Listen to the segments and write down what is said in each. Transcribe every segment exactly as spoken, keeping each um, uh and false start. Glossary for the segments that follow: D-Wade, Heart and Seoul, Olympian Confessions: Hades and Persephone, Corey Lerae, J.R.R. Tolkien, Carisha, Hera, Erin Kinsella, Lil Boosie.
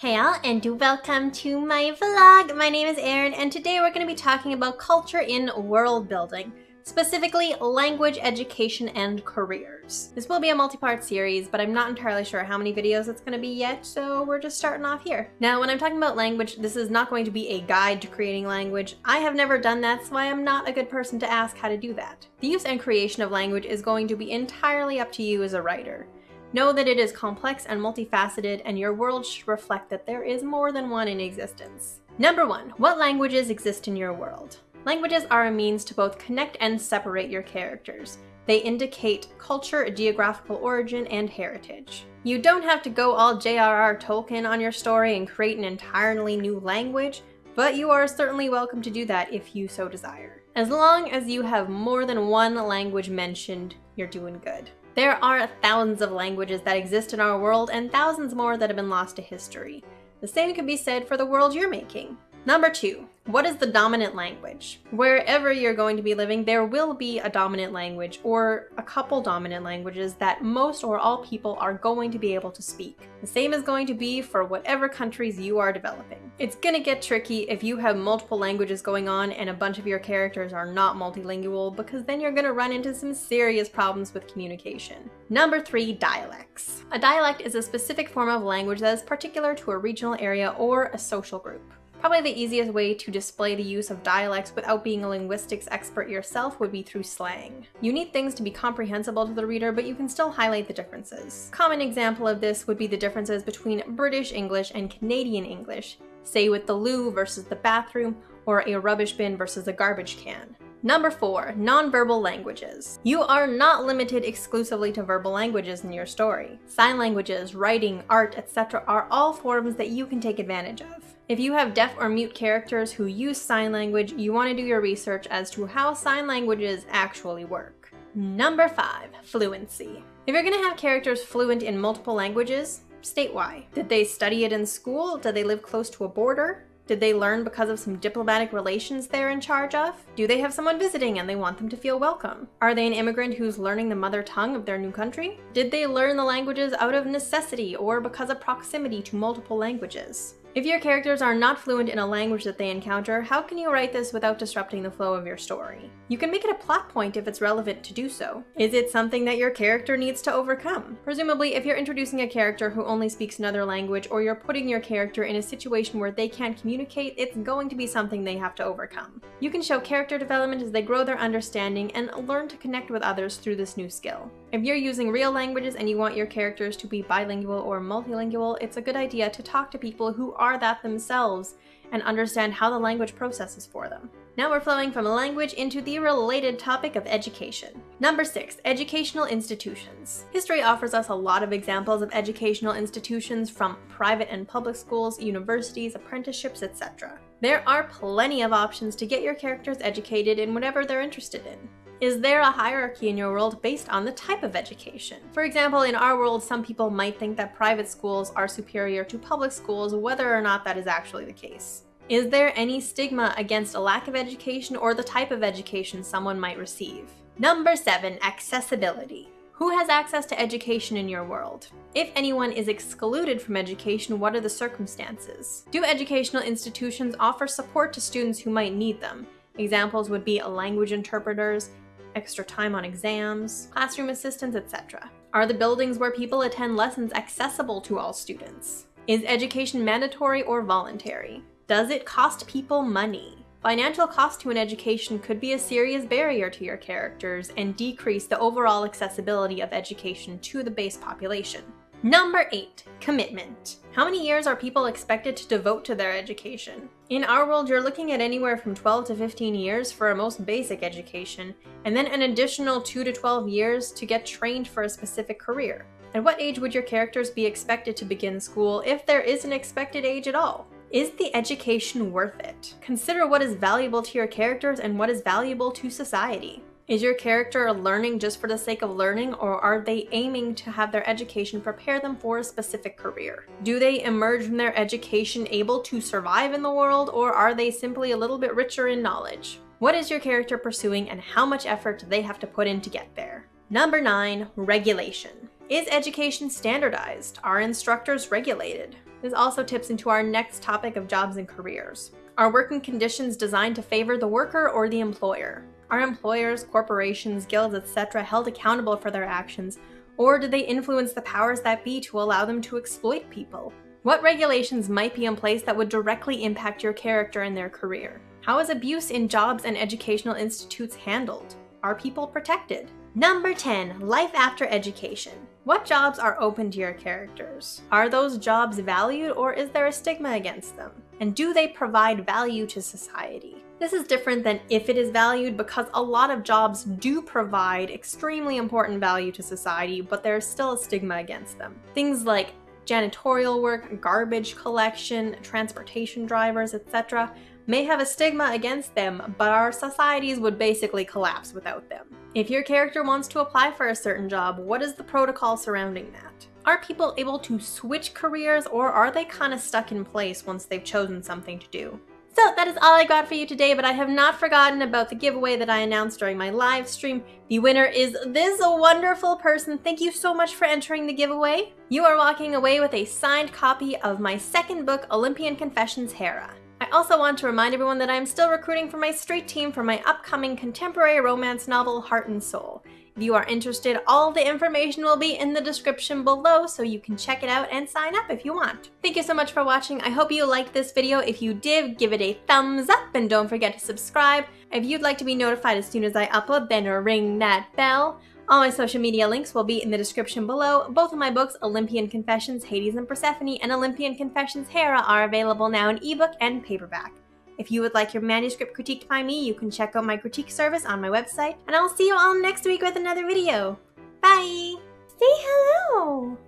Hey all, and welcome to my vlog. My name is Erin, and today we're going to be talking about culture in world building, specifically language, education, and careers. This will be a multi-part series, but I'm not entirely sure how many videos it's going to be yet, so we're just starting off here. Now, when I'm talking about language, this is not going to be a guide to creating language. I have never done that, so I am not a good person to ask how to do that. The use and creation of language is going to be entirely up to you as a writer. Know that it is complex and multifaceted, and your world should reflect that there is more than one in existence. Number one, what languages exist in your world? Languages are a means to both connect and separate your characters. They indicate culture, geographical origin, and heritage. You don't have to go all J R R Tolkien on your story and create an entirely new language, but you are certainly welcome to do that if you so desire. As long as you have more than one language mentioned, you're doing good. There are thousands of languages that exist in our world and thousands more that have been lost to history. The same could be said for the world you're making. Number two, what is the dominant language? Wherever you're going to be living, there will be a dominant language or a couple dominant languages that most or all people are going to be able to speak. The same is going to be for whatever countries you are developing. It's gonna get tricky if you have multiple languages going on and a bunch of your characters are not multilingual, because then you're gonna run into some serious problems with communication. Number three, dialects. A dialect is a specific form of language that is particular to a regional area or a social group. Probably the easiest way to display the use of dialects without being a linguistics expert yourself would be through slang. You need things to be comprehensible to the reader, but you can still highlight the differences. A common example of this would be the differences between British English and Canadian English, say with the loo versus the bathroom, or a rubbish bin versus a garbage can. Number four, nonverbal languages. You are not limited exclusively to verbal languages in your story. Sign languages, writing, art, et cetera are all forms that you can take advantage of. If you have deaf or mute characters who use sign language, you want to do your research as to how sign languages actually work. Number five, fluency. If you're going to have characters fluent in multiple languages, state why. Did they study it in school? Did they live close to a border? Did they learn because of some diplomatic relations they're in charge of? Do they have someone visiting and they want them to feel welcome? Are they an immigrant who's learning the mother tongue of their new country? Did they learn the languages out of necessity or because of proximity to multiple languages? If your characters are not fluent in a language that they encounter, how can you write this without disrupting the flow of your story? You can make it a plot point if it's relevant to do so. Is it something that your character needs to overcome? Presumably, if you're introducing a character who only speaks another language, or you're putting your character in a situation where they can't communicate, it's going to be something they have to overcome. You can show character development as they grow their understanding and learn to connect with others through this new skill. If you're using real languages and you want your characters to be bilingual or multilingual, it's a good idea to talk to people who are that themselves and understand how the language processes for them. Now we're flowing from language into the related topic of education. Number six, educational institutions. History offers us a lot of examples of educational institutions, from private and public schools, universities, apprenticeships, et cetera. There are plenty of options to get your characters educated in whatever they're interested in. Is there a hierarchy in your world based on the type of education? For example, in our world, some people might think that private schools are superior to public schools, whether or not that is actually the case. Is there any stigma against a lack of education or the type of education someone might receive? Number seven, accessibility. Who has access to education in your world? If anyone is excluded from education, what are the circumstances? Do educational institutions offer support to students who might need them? Examples would be language interpreters, extra time on exams, classroom assistants, et cetera. Are the buildings where people attend lessons accessible to all students? Is education mandatory or voluntary? Does it cost people money? Financial cost to an education could be a serious barrier to your characters and decrease the overall accessibility of education to the base population. Number eight, commitment. How many years are people expected to devote to their education? In our world, you're looking at anywhere from twelve to fifteen years for a most basic education, and then an additional two to twelve years to get trained for a specific career. At what age would your characters be expected to begin school, if there is an expected age at all? Is the education worth it? Consider what is valuable to your characters and what is valuable to society. Is your character learning just for the sake of learning, or are they aiming to have their education prepare them for a specific career? Do they emerge from their education able to survive in the world, or are they simply a little bit richer in knowledge? What is your character pursuing, and how much effort do they have to put in to get there? Number nine, regulation. Is education standardized? Are instructors regulated? This also tips into our next topic of jobs and careers. Are working conditions designed to favor the worker or the employer? Are employers, corporations, guilds, et cetera held accountable for their actions, or do they influence the powers that be to allow them to exploit people? What regulations might be in place that would directly impact your character and their career? How is abuse in jobs and educational institutes handled? Are people protected? Number ten, life after education. What jobs are open to your characters? Are those jobs valued, or is there a stigma against them? And do they provide value to society? This is different than if it is valued, because a lot of jobs do provide extremely important value to society, but there's still a stigma against them. Things like janitorial work, garbage collection, transportation drivers, et cetera may have a stigma against them, but our societies would basically collapse without them. If your character wants to apply for a certain job, what is the protocol surrounding that? Are people able to switch careers, or are they kind of stuck in place once they've chosen something to do? So that is all I got for you today, but I have not forgotten about the giveaway that I announced during my live stream. The winner is this wonderful person. Thank you so much for entering the giveaway. You are walking away with a signed copy of my second book, Olympian Confessions: Hera. I also want to remind everyone that I am still recruiting for my straight team for my upcoming contemporary romance novel, Heart and Seoul. If you are interested, all the information will be in the description below, so you can check it out and sign up if you want. Thank you so much for watching. I hope you liked this video. If you did, give it a thumbs up and don't forget to subscribe. If you'd like to be notified as soon as I upload, then ring that bell. All my social media links will be in the description below. Both of my books, Olympian Confessions: Hades and Persephone and Olympian Confessions: Hera, are available now in ebook and paperback. If you would like your manuscript critiqued by me, you can check out my critique service on my website. And I'll see you all next week with another video. Bye! Say hello!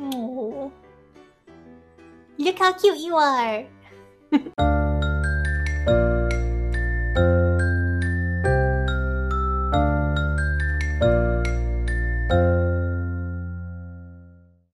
Oh, look how cute you are!